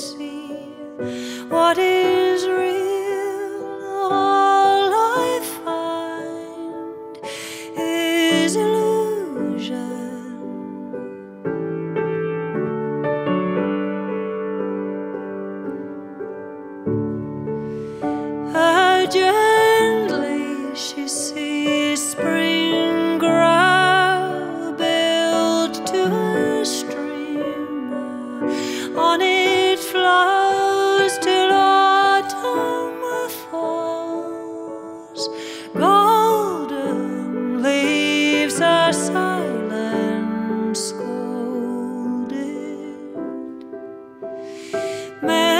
see what is real. All I find is illusion. How gently she sees spring grow build to a stream. On it flows till autumn falls. Golden leaves are silent, scolded.